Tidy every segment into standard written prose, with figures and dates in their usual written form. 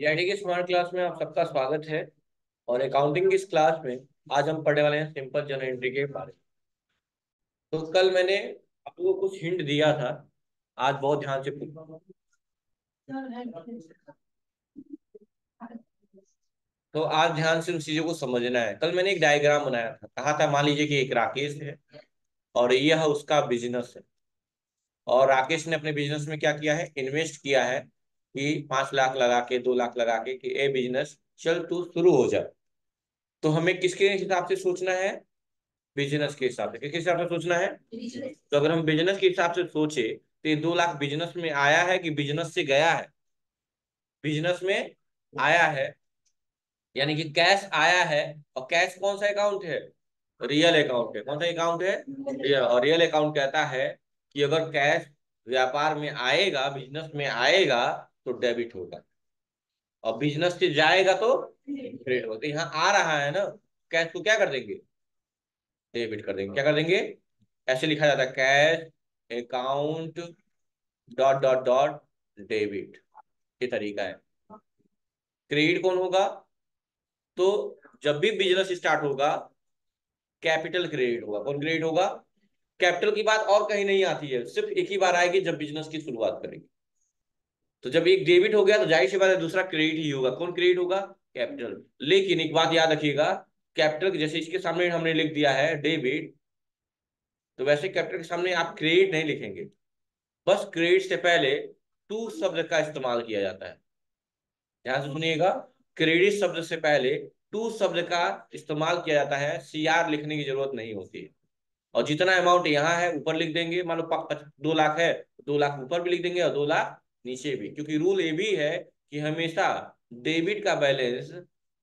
IIT की smart class में आप सबका स्वागत है। और अकाउंटिंग की इस क्लास में आज हम पढ़ने वाले हैं सिंपल जर्नल एंट्री के बारे में। तो कल मैंने आपको कुछ हिंट दिया था, आज बहुत ध्यान से पढ़ना। तो आज ध्यान से उन चीजों को समझना है। कल मैंने एक डायग्राम बनाया था, कहा था मान लीजिए कि एक राकेश है और यह उसका बिजनेस है, और राकेश ने अपने बिजनेस में क्या किया है, इन्वेस्ट किया है कि 5 लाख लगा के 2 लाख लगा के कि ए बिजनेस चल तू शुरू हो जा। तो हमें किसके हिसाब से सोचना है, बिजनेस के हिसाब से। किसके हिसाब से सोचना है, तो अगर हम बिजनेस के हिसाब से सोचे तो ये 2 लाख बिजनेस में आया है कि बिजनेस से गया है, बिजनेस में आया है यानी कि कैश आया है। और कैश कौन सा अकाउंट है, रियल अकाउंट है। कौन सा अकाउंट है, रियल। और रियल अकाउंट कहता है कि अगर कैश व्यापार में आएगा, बिजनेस में आएगा तो डेबिट होगा, और बिजनेस से जाएगा तो क्रेडिट होगा। यहाँ आ रहा है ना, कैश को क्या कर देंगे, डेबिट कर देंगे। क्या कर देंगे, ऐसे लिखा जाता है cash account dot dot dot debit, ये तरीका है। क्रेडिट कौन होगा, तो जब भी बिजनेस स्टार्ट होगा कैपिटल क्रेडिट होगा। कौन क्रेडिट होगा, कैपिटल की बात और कहीं नहीं आती है, सिर्फ एक ही बार आएगी जब बिजनेस की शुरुआत करेंगे। तो जब एक डेबिट हो गया तो जाहिर सी बात है दूसरा क्रेडिट ही होगा। कौन क्रेडिट होगा, कैपिटल। लेकिन एक बात याद रखिएगा, कैपिटल जैसे इसके सामने हमने लिख दिया है डेबिट, तो वैसे कैपिटल के सामने आप क्रेडिट नहीं लिखेंगे। बस क्रेडिट से पहले टू शब्द का इस्तेमाल किया जाता है। ध्यान से सुनिएगा, क्रेडिट शब्द से पहले टू शब्द का इस्तेमाल किया जाता है, CR लिखने की जरूरत नहीं होती है। और जितना अमाउंट यहाँ है ऊपर लिख देंगे, मान लो 2 लाख है, 2 लाख ऊपर भी लिख देंगे और 2 लाख नीचे भी, क्योंकि रूल ये भी है कि हमेशा डेबिट का बैलेंस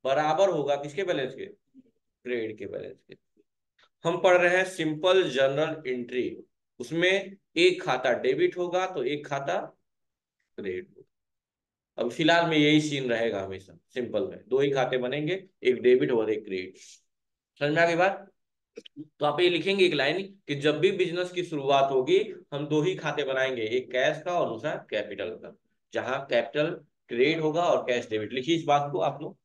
बराबर होगा किसके बैलेंस के, क्रेडिट के बैलेंस के। हम पढ़ रहे हैं सिंपल जर्नल एंट्री, उसमें एक खाता डेबिट होगा तो एक खाता क्रेडिट होगा। अब फिलहाल में यही सीन रहेगा हमेशा सिंपल में, 2 ही खाते बनेंगे, एक डेबिट और एक क्रेडिट। समझ में आ गई बात। तो आप ये लिखेंगे एक लाइन कि जब भी बिजनेस की शुरुआत होगी हम 2 ही खाते बनाएंगे, एक कैश का और दूसरा कैपिटल का, जहां कैपिटल क्रेडिट होगा और कैश डेबिट। लिखिए इस बात को आप लोग।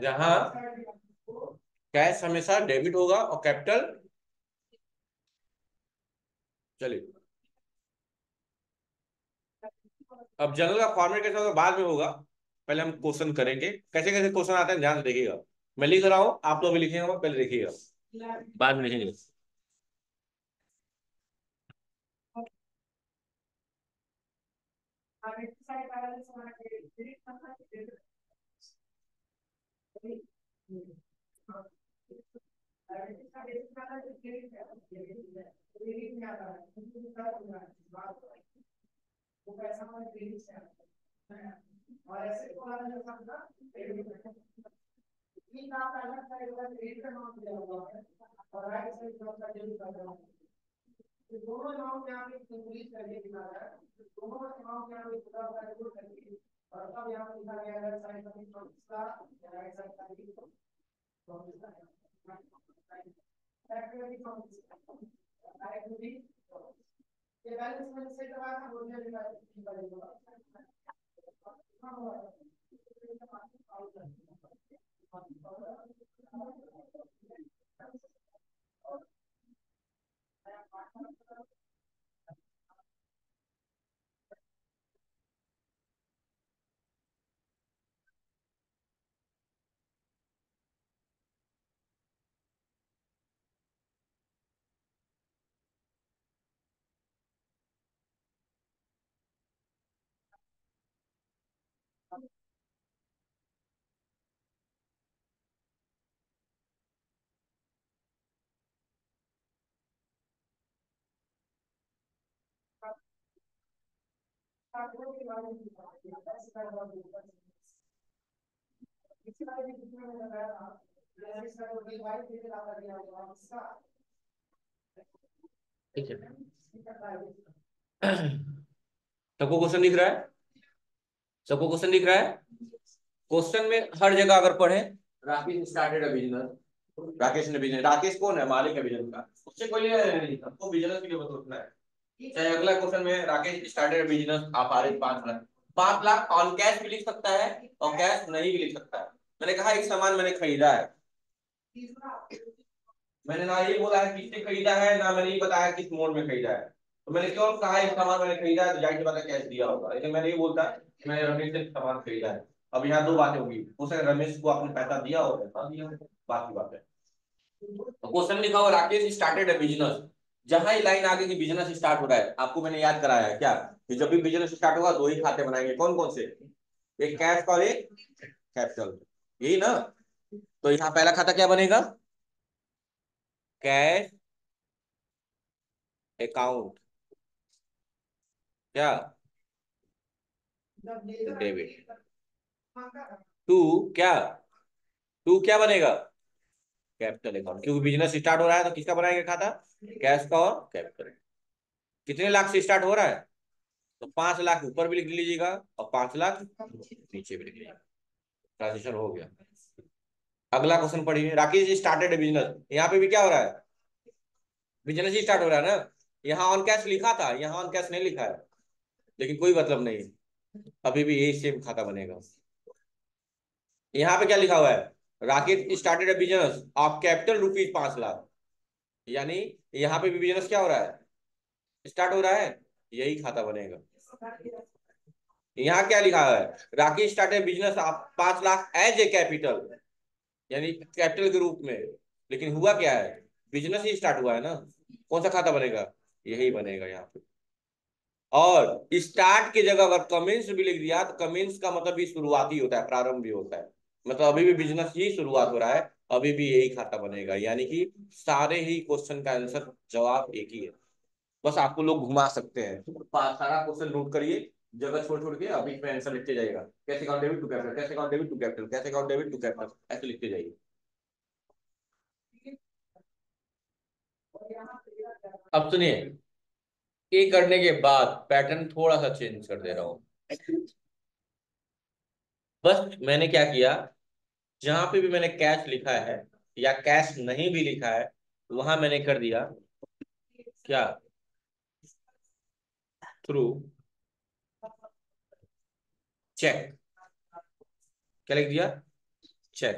जहां कैश हमेशा डेबिट होगा और कैपिटल, चलिए अब जनरल का फॉर्मेट कैसा होगा बाद में होगा, पहले हम क्वेश्चन करेंगे। कैसे कैसे क्वेश्चन आते हैं ध्यान से देखिएगा, मैं लिख रहा हूँ, आप लोग भी लिखेंगे, पहले देखिएगा बाद में लिखेंगे। ठीक है, सबको क्वेश्चन दिख रहा है? सबको क्वेश्चन दिख रहा है? क्वेश्चन में हर जगह अगर पढ़े Rakesh started a business, Rakesh ने बिजनेस, राकेश कौन है? मालिक है बिजनेस का, उससे कोई लेना देना नहीं, सबको बिजनेस के लिए सोचना है। चाहे अगला क्वेश्चन में राकेश स्टार्टेड बिजनेस अपारित 5 लाख ऑन कैश भी लिख सकता है और कैश नहीं भी लिख सकता है। मैंने कहा एक सामान मैंने खरीदा है, मैंने ना ये बोला है किसने खरीदा है, ना मैंने ये बताया किस मोड में खरीदा है। तो मैंने क्यों कहा एक सामान मैंने खरीदा है, तो जाहिर सी बात है कैश दिया होगा, लेकिन मैंने ये बोलता है कि मैंने रमेश से सामान खरीदा है। अब यहाँ दो बातें होगी, हो सकता रमेश को आपने पैसा दिया और पैसा दिया, बात की बात है। क्वेश्चन लिखा हुआ राकेश स्टार्टेड अ बिजनेस, जहां ये लाइन आगे की बिजनेस स्टार्ट हो रहा है, आपको मैंने याद कराया है क्या कि जब भी बिजनेस स्टार्ट होगा दो ही खाते बनाएंगे, कौन कौन से? एक कैश और एक कैपिटल, यही ना। तो यहाँ पहला खाता क्या बनेगा? कैश अकाउंट क्या डेबिट टू क्या बनेगा? कैपिटल अकाउंट, क्योंकि बिजनेस स्टार्ट हो रहा है तो किसका बनाएंगे खाता? कैश का और कैपिटल। कितने लाख से स्टार्ट हो रहा है? तो 5 लाख ऊपर भी लिख लीजिएगा और 5 लाख नीचे भी लिख लीजिएगा, ट्रांजिशन हो गया। अगला क्वेश्चन पढ़िए, राकेश स्टार्टेड बिजनेस, यहाँ पे भी क्या हो रहा है? बिजनेस ही स्टार्ट हो रहा है ना। यहाँ ऑन कैश लिखा था, यहाँ ऑन कैश नहीं लिखा है, लेकिन कोई मतलब नहीं, अभी भी यही सेम खाता बनेगा। यहाँ पे क्या लिखा हुआ है? Rakesh started a business of capital rupees 5 lakh, यानी यहाँ पे भी बिजनेस क्या हो रहा है? स्टार्ट हो रहा है, यही खाता बनेगा। यहाँ क्या लिखा है? Rakesh started business of 5 lakh as a capital, यानी कैपिटल के रूप में, लेकिन हुआ क्या है? बिजनेस ही स्टार्ट हुआ है ना, कौन सा खाता बनेगा? यही बनेगा यहाँ पे। और स्टार्ट की जगह अगर कमेंस भी लिख दिया तो कमेंस का मतलब भी शुरुआती होता है, प्रारंभ भी होता है, मतलब अभी भी बिजनेस ही शुरुआत हो रहा है, अभी भी यही खाता बनेगा। यानी कि सारे ही क्वेश्चन का आंसर जवाब एक ही है, बस आपको लोग घुमा सकते हैं। सारा क्वेश्चन नोट करिए, जगह छोड़ के अभी इसमें आंसर लिखते जाइएगा, cash account debit to capital, cash account debit to capital, cash account debit to capital, ऐसे लिखते जाइए। अब सुनिए, ये करने के बाद पैटर्न थोड़ा सा चेंज कर दे रहा हूँ। बस मैंने क्या किया, जहां पे भी मैंने कैश लिखा है या कैश नहीं भी लिखा है, वहां मैंने कर दिया क्या? थ्रू चेक, क्या लिख दिया? चेक।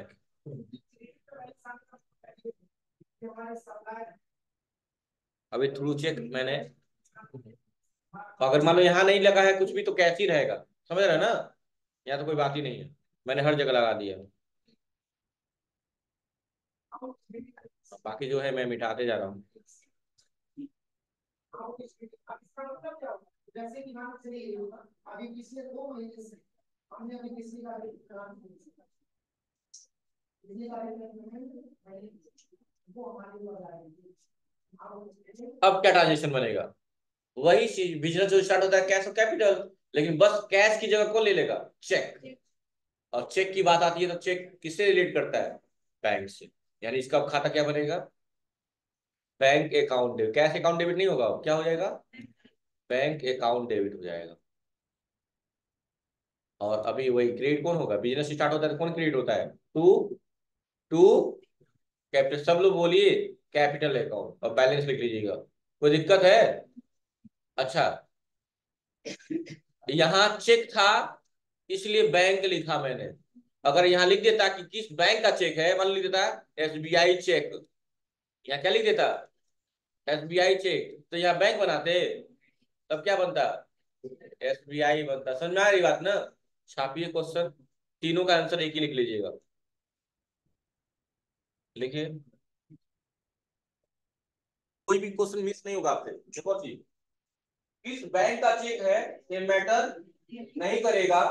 अभी थ्रू चेक मैंने, अगर मान लो यहाँ नहीं लगा है कुछ भी तो कैश ही रहेगा, समझ रहे ना, यहाँ तो कोई बात ही नहीं है, मैंने हर जगह लगा दिया। बाकी जो है मैं मिटाते जा रहा हूँ। अब क्या ट्रांजेक्शन बनेगा? वही चीज, बिजनेस जो स्टार्ट होता है कैश और कैपिटल, लेकिन बस कैश की जगह कौन ले लेगा? चेक। और चेक की बात आती है तो चेक किससे रिलेट करता है? बैंक से, यानी इसका अब खाता क्या बनेगा? Bank account debit, cash account debit नहीं होगा, क्या हो जाएगा? बैंक अकाउंट डेबिट हो जाएगा। और अभी वही क्रेडिट कौन होगा? बिजनेस स्टार्ट होता है तो कौन क्रेडिट होता है? टू कैपिटल, सब लोग बोलिए कैपिटल अकाउंट, और बैलेंस लिख लीजिएगा, कोई दिक्कत है? अच्छा, यहाँ चेक था इसलिए बैंक लिखा मैंने, अगर यहाँ लिख देता कि किस बैंक का चेक है, मान लिख देता एसबीआई चेक, यहाँ क्या लिख देता? एसबीआई चेक, तो यहाँ बैंक बनाते, तब क्या बनता? एसबीआई बनता। समझ में आ रही बात ना? छापिए क्वेश्चन, तीनों का आंसर एक ही लिख लीजिएगा, लिखिए, कोई भी क्वेश्चन मिस नहीं होगा आपसे। देखो जी, किस बैंक का चेक है ये मैटर नहीं करेगा,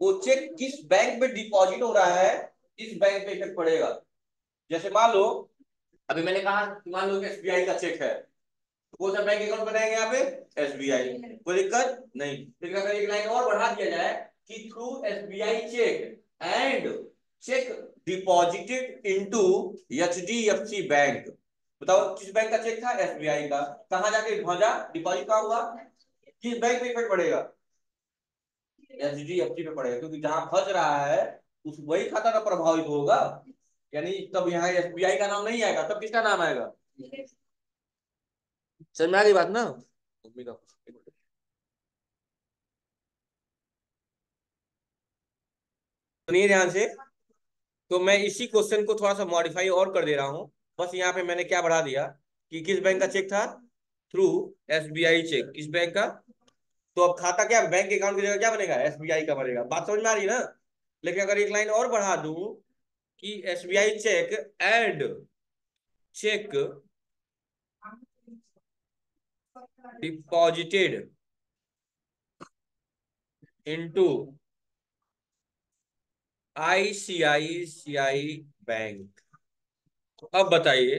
वो चेक किस बैंक में डिपॉजिट हो रहा है इस बैंक पे इफेक्ट पड़ेगा। जैसे मान लो, अभी मैंने कहा मान लो कि एसबीआई का चेक है, कौन सा बैंक अकाउंट बनाएंगे यहाँ पे? एसबीआई। कोई दिक्कत नहीं। फिर अगर एक लाइन और बढ़ा दिया जाए कि through SBI cheque and cheque deposited into HDFC bank. बताओ किस बैंक का चेक था? एसबीआई का। कहाँ जाके भेजा? डिपॉजिट कहाँ हुआ? किस बैंक में इफेक्ट पड़ेगा? एचडीएफसी पे पड़ेगा, क्योंकि जहाँ फंस रहा है उस वही खाता ना प्रभावित होगा, यानी तब यहाँ एसबीआई का नाम नहीं आएगा, तब किसका नाम आएगा? समझ में आ गई बात ना? ध्यान से। तो मैं इसी क्वेश्चन को थोड़ा सा मॉडिफाई और कर दे रहा हूँ। बस यहाँ पे मैंने क्या बढ़ा दिया कि किस बैंक का चेक था? Through SBI cheque. किस बैंक का? तो अब खाता क्या बैंक अकाउंट की जगह क्या बनेगा? एसबीआई का बनेगा। बात समझ में आ रही ना? लेकिन अगर एक लाइन और बढ़ा दूं कि SBI cheque and cheque deposited into ICICI bank. अब बताइए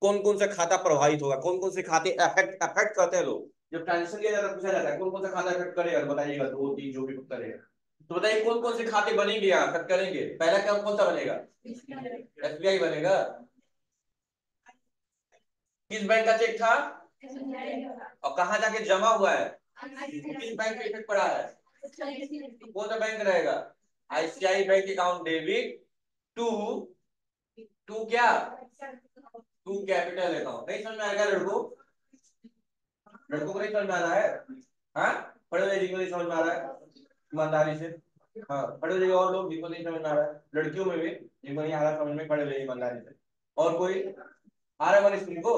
कौन कौन सा खाता प्रभावित होगा, कौन कौन से खाते अफेक्ट करते हैं लोग जब ट्रांजेक्शन किया जाता है? पूछा जाता है कौन कौन सा खाता अफेक्ट करेगा, बताइएगा 2, 3 जो भी करेगा। तो बताइए कौन कौन से खाते बनेंगे यहाँ अफेक्ट करेंगे? पहला काम कौन सा बनेगा? एसबीआई बनेगा। किस बैंक का चेक था और कहाँ जाके जमा हुआ है? किस बैंक पे इफेक्ट पड़ा है? कौन सा बैंक रहेगा? ICI bank account debit to to क्या टू कैपिटल अकाउंट। नहीं समझ में आएगा लड़कों लड़कों को? नहीं समझ में आ रहा है? हाँ पढ़ो, लड़कों नहीं समझ में आ रहा है ईमानदारी से। हाँ पढ़ो लड़के, और लोग जिनको नहीं समझ में आ रहा है, लड़कियों में भी जिनको नहीं आ रहा समझ में, पढ़े हुए ईमानदारी से। और कोई आ रहा है स्कूल को?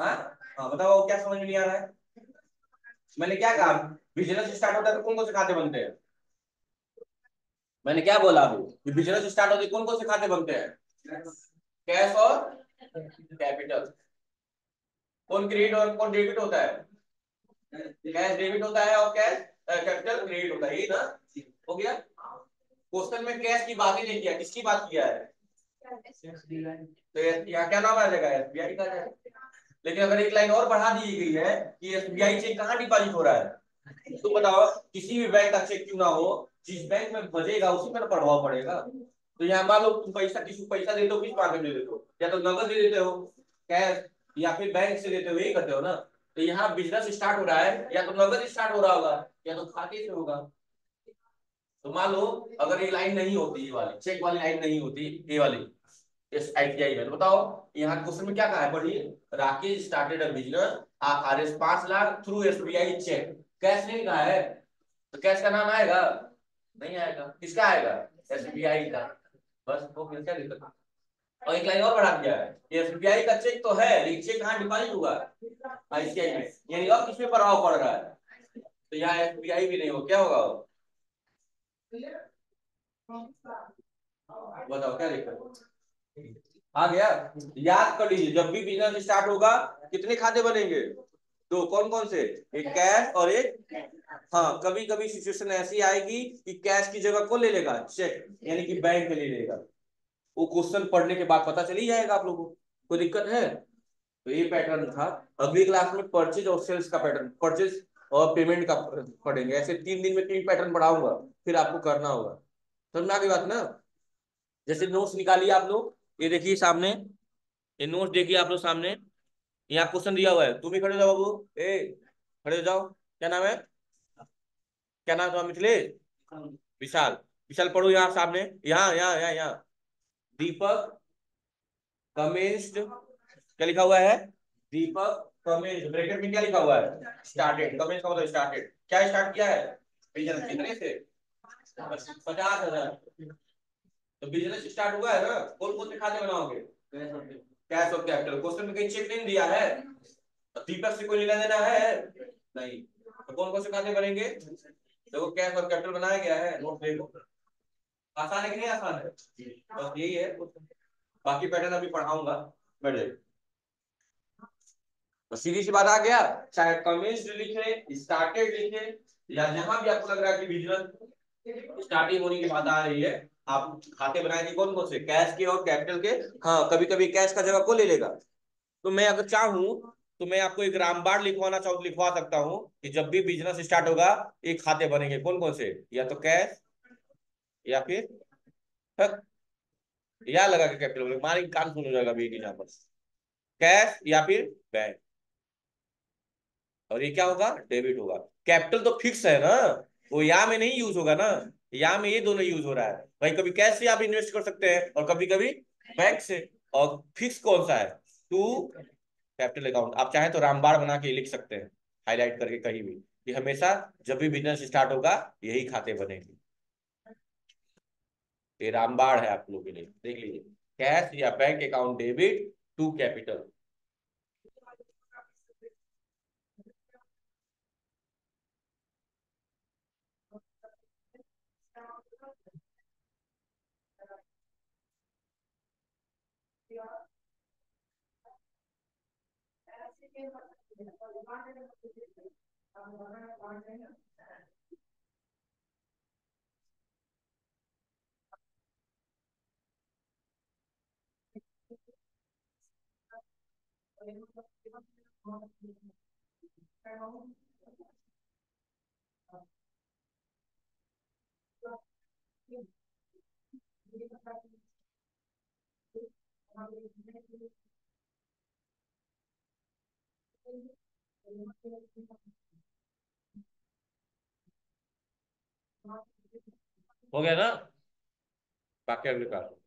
हाँ हाँ बताओ क्या समझ में नहीं आ रहा है? मैंने क्या कहा? बिजनेस स्टार्ट होता है तो कौन कौन से खाते बनते हैं? मैंने क्या बोला अभी? बिजनेस स्टार्ट होते कौन कौन से खाते बनते हैं? कैश और कैपिटल। कौन क्रेडिट और कौन डेबिट होता है? कैश डेबिट होता है और कैश कैपिटल क्रेडिट होता है, यही ना? हो गया। क्वेश्चन में कैश की बात ही नहीं किया, किसकी बात किया है? तो यहाँ क्या नाम आ जाएगा? एसबीआई का। लेकिन अगर एक लाइन और बढ़ा दी गई है कि एसबीआई चेक कहाँ डिपॉजिट हो रहा है, तो बताओ किसी भी बैंक का चेक क्यों ना हो, जिस बैंक में बजेगा उसी पर प्रभाव पड़ेगा। तो यहाँ मान लो तुम पैसा किसी को पैसा देते हो, किस माध्यम से देते हो? या तो नगद दे देते हो कैश, या फिर बैंक से देते हो, यही करते हो ना? तो यहाँ बिजनेस स्टार्ट हो रहा है, या तो नगद स्टार्ट हो रहा होगा या तो खाते से होगा। तो मान लो अगर ये लाइन नहीं होती, ये वाली चेक वाली लाइन नहीं होती, ये वाली ITI में, बताओ यहाँ क्वेश्चन में क्या कहा है? पढ़िए, Rakesh started a business RS 5 lakh through SBI cheque. Cash नहीं कहा है, तो कैश का नाम आएगा? नहीं आएगा। किसका आएगा? एसबीआई का। बस वो क्या दिक्कत? और एक लाइन और बढ़ा दिया है, एसबीआई का चेक तो है लेकिन चेक कहाँ डिपॉजिट हुआ? आईसीआई में। यानी अब किसमें प्रभाव पड़ रहा है? तो यहाँ एसबीआई भी नहीं हो, क्या होगा वो? बताओ क्या दिक्कत आ गया? याद कर लीजिए, जब भी बिजनेस स्टार्ट होगा कितने खाते बनेंगे? 2। कौन कौन से? एक कैश और एक। हाँ कभी कभी सिचुएशन ऐसी आएगी कि कैश की जगह कौन ले लेगा? चेक, यानी कि बैंक ले लेगा। वो क्वेश्चन पढ़ने के बाद पता चली जाएगा आप लोगों को, कोई दिक्कत है? तो ये पैटर्न था। अगली क्लास में परचेज और सेल्स का पैटर्न, परचेज और पेमेंट का पढ़ेंगे। ऐसे 3 दिन में 3 पैटर्न पढ़ाऊंगा, फिर आपको करना होगा। समझ में आ गई बात ना? जैसे नोट्स निकालिए आप लोग, ये देखिए सामने, ये नोट्स देखिए आप लोग सामने। यहाँ क्वेश्चन दिया हुआ है, तुम ही खड़े हो जाओ बाबू, खड़े हो जाओ। क्या नाम है? क्या नाम तुम्हारा? मिथिलेश? विशाल। विशाल पढ़ो यहाँ सामने, यहाँ यहाँ यहाँ यहाँ। दीपक कमेंस्ड, क्या लिखा हुआ है? दीपक कमेंस्ड, ब्रैकेट में क्या लिखा हुआ है? स्टार्टेड। कमेंस का मतलब स्टार्टेड। क्या स्टार्ट किया है? बिजनेस। कितने से? 50,000। तो बिजनेस स्टार्ट हुआ है ना? कौन कौन से खाते बनाओगे? कैश और कैपिटल। क्वेश्चन में कहीं चेक नहीं दिया है, दीपक से कोई लेना देना है नहीं, तो कौन कौन से खाते बनेंगे? देखो कैश और कैपिटल बनाया गया है, नोट देखो। आसान है कि नहीं आसान है? बस यही है। बाकी पैटर्न अभी पढ़ाऊंगा। तो सीधी सी बात आ गया, चाहे कमेंस लिखे, स्टार्टेड लिखे, या जहां भी आपको लग रहा है कि बिजनेस स्टार्टिंग होने की बात आ रही है, आप खाते बनाएंगे कौन कौन से? कैश के और कैपिटल के। हाँ कभी कभी कैश का जगह को ले लेगा। तो मैं अगर चाहूँ तो मैं आपको एक रामबाण लिखवा सकता हूँ कि जब भी बिजनेस स्टार्ट होगा ये खाते बनेंगे कौन कौन से, या तो कैश या फिर या लगा के कैपिटल, मारी कान सुन हो जाएगा यहाँ पर, कैश या फिर बैंक, और ये क्या होगा डेबिट होगा। कैपिटल तो फिक्स है ना, वो या में नहीं यूज होगा ना, या में ये दोनों यूज हो रहा है भाई, कभी कैश से आप इन्वेस्ट कर सकते हैं और कभी कभी बैंक से, और फिक्स कौन सा है टू कैपिटल अकाउंट। आप चाहे तो रामबाण बना के लिख सकते हैं हाईलाइट करके कहीं भी कि हमेशा जब भी बिजनेस स्टार्ट होगा यही खाते बनेंगे। ये रामबाण है आप लोगों के लिए, देख लीजिए कैश या bank account debit to capital. हो गया ना, बाकी अगले का